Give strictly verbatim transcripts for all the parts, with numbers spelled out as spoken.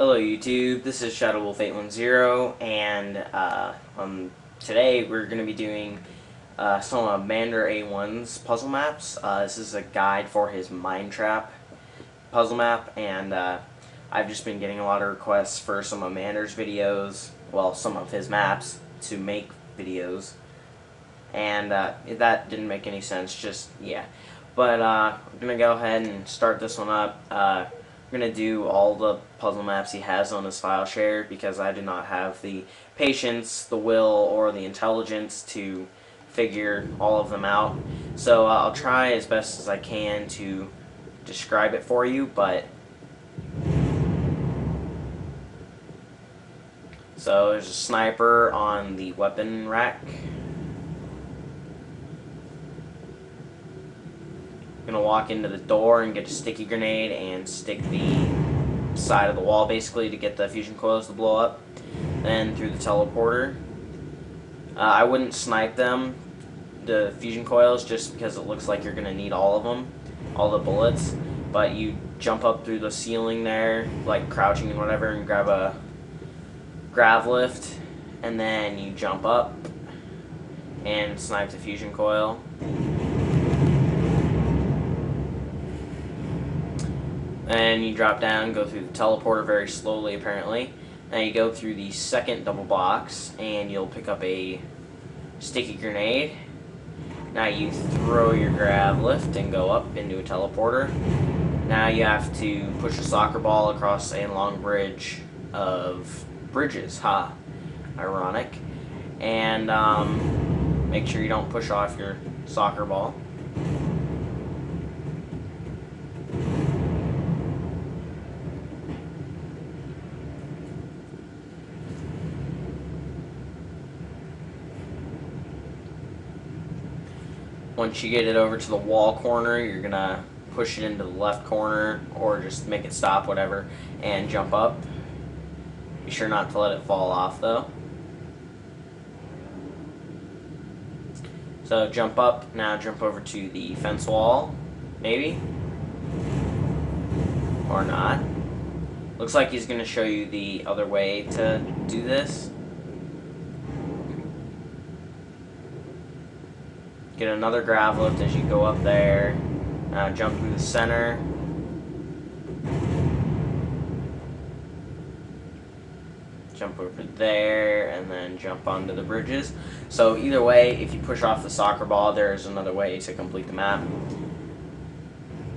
Hello YouTube, this is Shadow Wolf eight one zero, and uh, um, today we're going to be doing uh, some of Mander A one's puzzle maps. Uh, this is a guide for his Mind Trap puzzle map, and uh, I've just been getting a lot of requests for some of Mander's videos, well, some of his maps, to make videos, and uh, that didn't make any sense, just, yeah. But uh, I'm going to go ahead and start this one up. Uh, I'm going to do all the puzzle maps he has on his file share because I do not have the patience, the will, or the intelligence to figure all of them out. So uh, I'll try as best as I can to describe it for you, but... So there's a sniper on the weapon rack. Gonna walk into the door and get a sticky grenade and stick the side of the wall basically to get the fusion coils to blow up. Then through the teleporter, uh, I wouldn't snipe them, the fusion coils, just because it looks like you're gonna need all of them, all the bullets. But you jump up through the ceiling there, like crouching and whatever, and grab a grav lift, and then you jump up and snipe the fusion coil. And you drop down, go through the teleporter very slowly apparently. Now you go through the second double box and you'll pick up a sticky grenade. Now you throw your grab lift and go up into a teleporter. Now you have to push a soccer ball across a long bridge of bridges, ha. Huh? Ironic. And um, make sure you don't push off your soccer ball. Once you get it over to the wall corner, you're gonna push it into the left corner or just make it stop, whatever, and jump up. Be sure not to let it fall off though. So jump up, now jump over to the fence wall, maybe? Or not. Looks like he's gonna show you the other way to do this. Get another grav lift as you go up there. Now jump through the center. Jump over there and then jump onto the bridges. So either way, if you push off the soccer ball, there's another way to complete the map.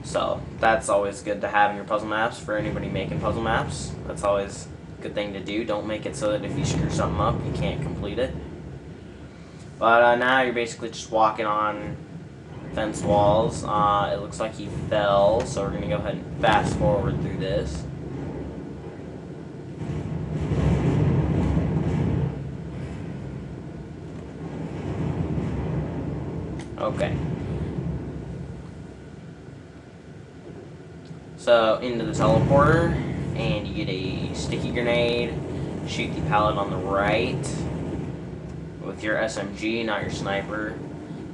So that's always good to have in your puzzle maps for anybody making puzzle maps. That's always a good thing to do. Don't make it so that if you screw something up, you can't complete it. But uh, now you're basically just walking on fence walls. Uh, it looks like he fell, so we're going to go ahead and fast forward through this. Okay. So into the teleporter, and you get a sticky grenade, shoot the pallet on the right with your S M G, not your sniper.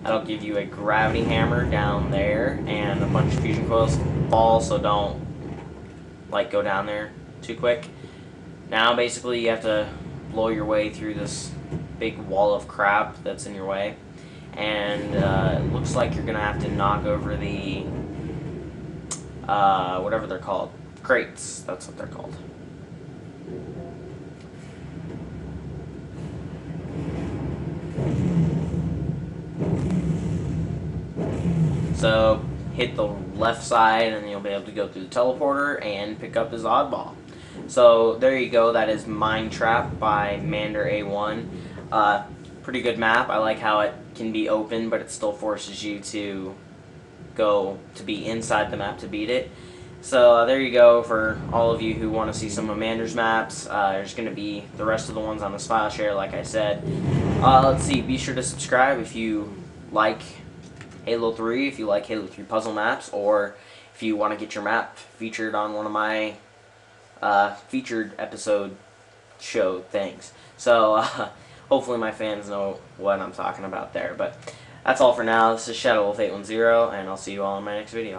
That'll give you a gravity hammer down there, and a bunch of fusion coils fall, so don't like go down there too quick. Now basically you have to blow your way through this big wall of crap that's in your way, and uh, it looks like you're gonna have to knock over the uh, whatever they're called, crates, that's what they're called. So hit the left side and you'll be able to go through the teleporter and pick up his oddball. So there you go, that is Mind Trap by Mander A one. Uh, pretty good map. I like how it can be open, but it still forces you to go to be inside the map to beat it. So uh, there you go for all of you who want to see some of Mander's maps. Uh, there's going to be the rest of the ones on his file share, like I said. Uh, let's see, be sure to subscribe if you like Halo three, if you like Halo three puzzle maps, or if you want to get your map featured on one of my uh, featured episode show things. So uh, hopefully my fans know what I'm talking about there. But that's all for now. This is Shadow Wolf eight one zero, and I'll see you all in my next video.